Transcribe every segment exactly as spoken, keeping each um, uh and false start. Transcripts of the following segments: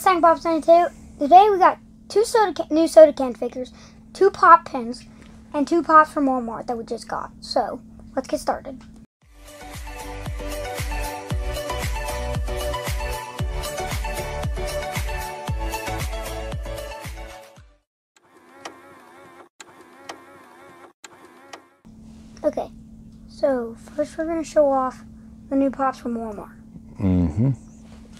it's Stank Pops ninety-two. Today we got two soda can, new soda can figures, two pop pins, and two pops from Walmart that we just got. So let's get started. Okay, so first we're going to show off the new pops from Walmart. Mm-hmm.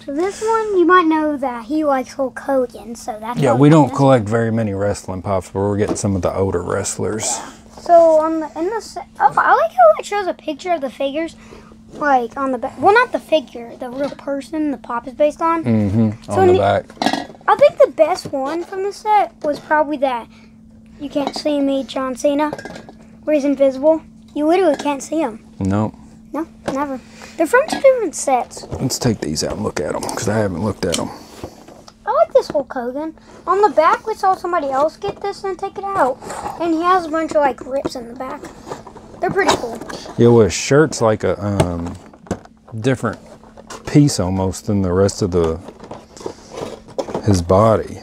So this one, you might know that he likes Hulk Hogan, so that's... Yeah, we don't collect very many wrestling pops, but we're getting some of the older wrestlers. Yeah. So on the... In the oh, I like how it shows a picture of the figures, like on the back. Well, not the figure, the real person the pop is based on. Mm-hmm, so on the, the back. I think the best one from the set was probably that You Can't See Me, John Cena, where he's invisible. You literally can't see them. No. No, never. They're from two different sets. Let's take these out and look at them, because I haven't looked at them. I like this Hulk Hogan. On the back, we saw somebody else get this and take it out. And he has a bunch of, like, rips in the back. They're pretty cool. Yeah, well, his shirt's like a um, different piece almost than the rest of the his body.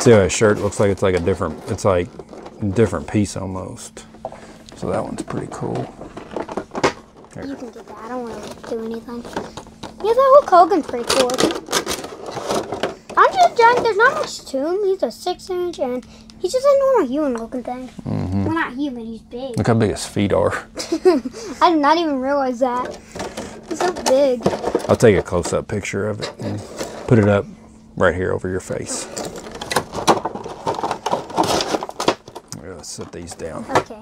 See how his shirt looks like it's like a different, it's like different piece almost. So that one's pretty cool. Here. You can get that. I don't want to do anything. Yeah, that Hulk Hogan's pretty cool. Andre the Giant, there's not much to him. He's a six inch and he's just a normal human looking thing. Mm-hmm. Well, not human, he's big. Look how big his feet are. I did not even realize that. He's so big. I'll take a close up picture of it and put it up right here over your face. Set these down. Okay.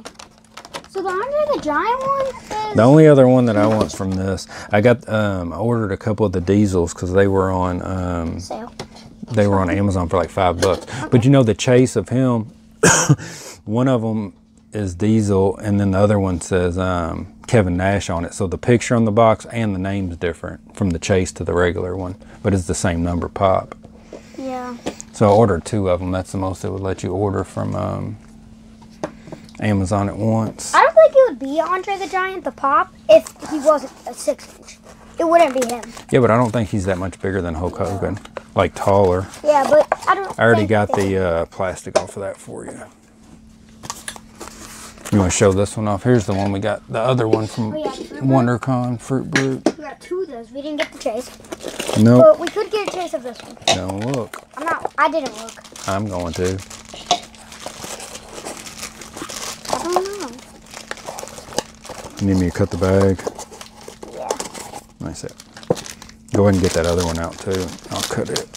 So the Andre the Giant one is... The only other one that I want from this, I got, um, I ordered a couple of the Diesels because they were on, um, sale. They were on Amazon for like five bucks. Okay. But you know, the chase of him, one of them is Diesel and then the other one says, um, Kevin Nash on it. So the picture on the box and the name's different from the chase to the regular one, but it's the same number pop. Yeah. So I ordered two of them. That's the most it would let you order from, um, Amazon at once. I don't think it would be Andre the Giant, the pop, if he wasn't a six inch. It wouldn't be him. Yeah, but I don't think he's that much bigger than Hulk Hogan. Yeah. Like taller. Yeah, but I don't I already think got that. the uh, plastic off of that for you. You want to show this one off? Here's the one we got. The other one from oh, yeah, Fruit WonderCon, Fruit Brute. We got two of those. We didn't get the chase. No. Nope. But we could get a chase of this one. Don't look. I'm not. I didn't look. I'm going to. You need me to cut the bag? Yeah. Nice. It. Go ahead and get that other one out too. I'll cut it.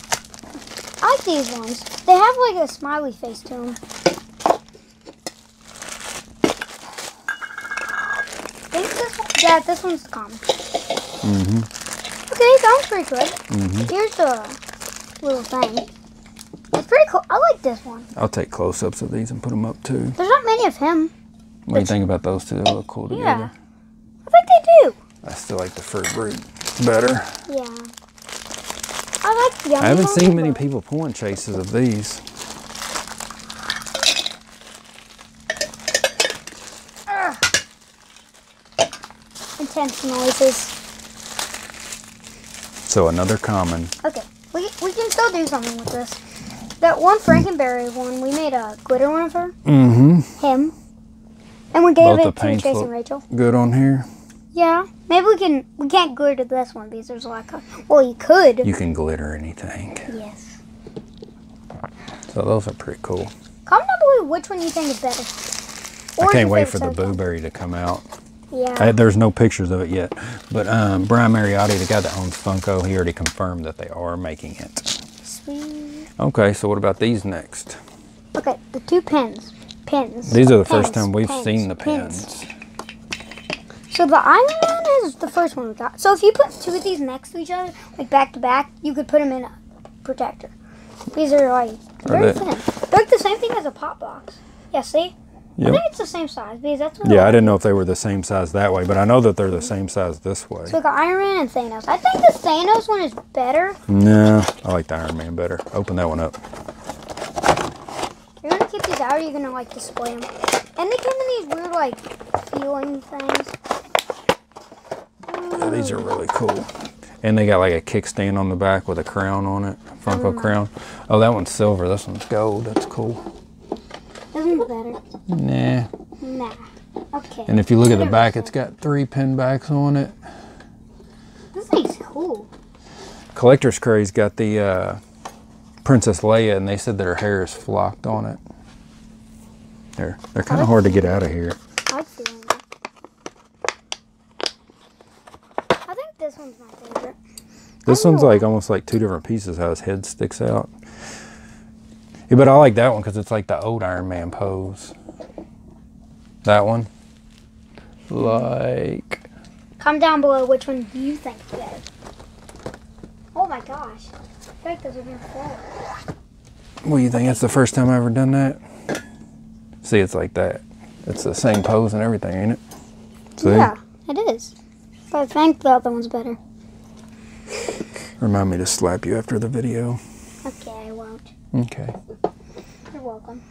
I like these ones. They have like a smiley face to them. I think this one, yeah, this one's the common. Mm-hmm. Okay, that one's pretty good. Mm-hmm. Here's the little thing. It's pretty cool. I like this one. I'll take close-ups of these and put them up too. There's not many of him. What do you think about those two? They look cool together. Yeah, I think they do. I still like the Fruit Brute better. Yeah. I like the I haven't seen many people pulling chases of these. Uh, intense noises. So another common. Okay, we, we can still do something with this. That one Frankenberry one, we made a glitter one of her. Mm-hmm. Him. And we gave Both it to Chase and Rachel. Good on here. Yeah, maybe we can. We can't glitter this one because there's a lot of. Well, you could. You can glitter anything. Yes. So those are pretty cool. Comment down below which one you think is better. Or I can't wait for the Boo Berry to come out. Yeah. I, there's no pictures of it yet, but um, Brian Mariotti, the guy that owns Funko, he already confirmed that they are making it. Sweet. Okay, so what about these next? Okay, the two pins. Pins. These are the pins, first time we've pins, seen the pins. pins. So the Iron Man is the first one we got. So if you put two of these next to each other, like back to back, you could put them in a protector. These are like very thin. They're like the same thing as a pop box. Yeah, see? Yep. I think it's the same size because that's what. Yeah, I didn't know if they were the same size that way, but I know that they're the same size this way. So the Iron Man and Thanos. I think the Thanos one is better. No, I like the Iron Man better. Open that one up. You're gonna keep these out. how are you gonna like display them? And they came in these weird like feeling things. Yeah, these are really cool. And they got like a kickstand on the back with a crown on it, Funko mm. crown. Oh, that one's silver. This one's gold. That's cool. This one's better. Nah. Nah. Okay. And if you look at the back, it's got three pin backs on it. This thing's cool. Collector's Craze got the uh, Princess Leia, and they said that her hair is flocked on it. They're, they're kind of hard to get out of here. I think this one's my favorite. This one's like almost like two different pieces, how his head sticks out. Yeah, but I like that one because it's like the old Iron Man pose. That one. Like. Comment down below which one do you think is better. Oh my gosh. I feel like those are really cool. Well, you think that's the first time I've ever done that? See, it's like that. It's the same pose and everything, ain't it? See? Yeah, it is. But I think the other one's better. Remind me to slap you after the video. Okay, I won't. Okay. You're welcome.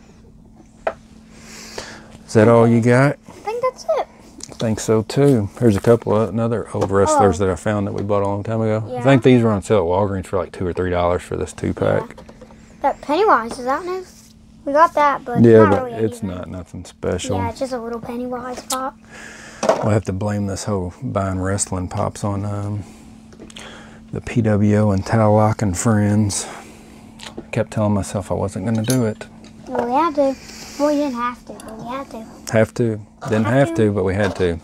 Is that all you got? I think that's it. I think so too. Here's a couple of another old wrestlers oh. that I found that we bought a long time ago. Yeah. I think these were on sale at Walgreens for like two or three dollars for this two pack. Yeah. That Pennywise, is that new? We got that, but yeah, not but really it's anything. Not nothing special. Yeah, it's just a little Pennywise pop. We'll have to blame this whole buying wrestling pops on um, the P W O and Talock and Friends. I kept telling myself I wasn't going to do it. Well, we had to. Well, you didn't have to, but we had to. Have to. Didn't have, have to, to, but we had to.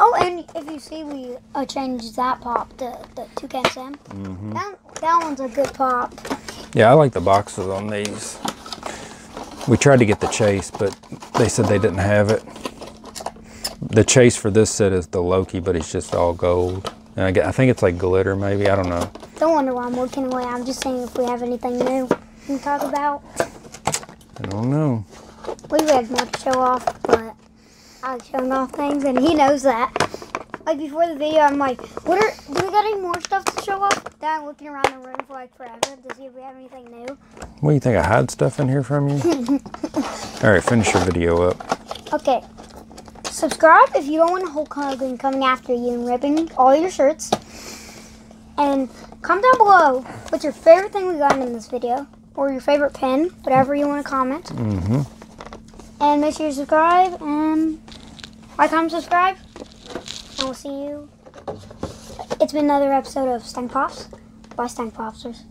Oh, and if you see, we uh, changed that pop to the two K S M. Mm-hmm. That, that one's a good pop. Yeah, I like the boxes on these. We tried to get the chase, but they said they didn't have it. The chase for this set is the Loki, but it's just all gold. And I, get, I think it's like glitter, maybe. I don't know. Don't wonder why I'm looking away. I'm just saying if we have anything new to talk about. I don't know. We had more to show off, but I was showing off things, and he knows that. Like, before the video, I'm like, what are, do we got any more stuff to show off? Then I'm looking around the room for, like, forever to see if we have anything new. What, do you think I hide stuff in here from you? All right, finish your video up. Okay. Subscribe if you don't want Hulk Hogan coming after you and ripping all your shirts. And comment down below what's your favorite thing we got in this video, or your favorite pen, whatever you want to comment. Mm-hmm. And make sure you subscribe, and like, comment, subscribe, and we'll see you. It's been another episode of Stank Pops by Stank Popsters.